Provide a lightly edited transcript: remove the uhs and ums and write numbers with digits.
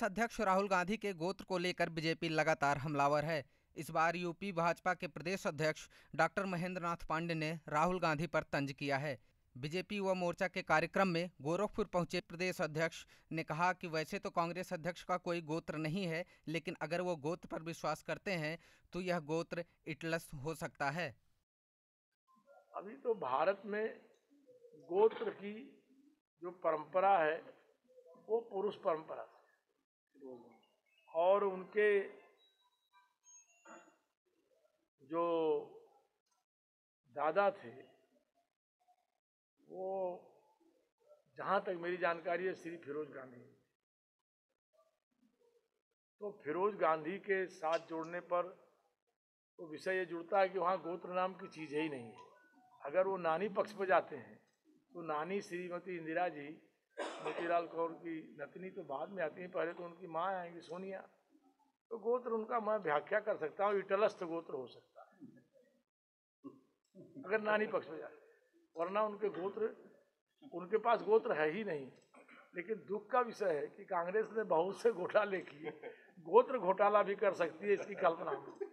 प्रदेश अध्यक्ष राहुल गांधी के गोत्र को लेकर बीजेपी लगातार हमलावर है। इस बार यूपी भाजपा के प्रदेश अध्यक्ष डॉ. महेंद्रनाथ पांडेय ने राहुल गांधी पर तंज किया है। बीजेपी युवा मोर्चा के कार्यक्रम में गोरखपुर पहुंचे प्रदेश अध्यक्ष ने कहा कि वैसे तो कांग्रेस अध्यक्ष का कोई गोत्र नहीं है, लेकिन अगर वो गोत्र पर विश्वास करते हैं तो यह गोत्र इटलट्स हो सकता है। अभी तो भारत में गोत्र की जो परंपरा है वो पुरुष परंपरा और उनके जो दादा थे वो जहाँ तक मेरी जानकारी है श्री फिरोज गांधी, तो फिरोज गांधी के साथ जोड़ने पर तो विषय ये जुड़ता है कि वहाँ गोत्र नाम की चीज़ ही नहीं है। अगर वो नानी पक्ष पर जाते हैं तो नानी श्रीमती इंदिरा जी मोतीलाल कौर की नतनी तो बाद में आती है, पहले तो उनकी माँ आएंगी सोनिया, तो गोत्र उनका मैं व्याख्या कर सकता हूँ, इटलट्स गोत्र हो सकता है अगर नानी पक्ष पर जाते, वरना उनके गोत्र उनके पास गोत्र है ही नहीं। लेकिन दुख का विषय है कि कांग्रेस ने बहुत से घोटाले किए, गोत्र घोटाला भी कर सकती है इसकी कल्पना।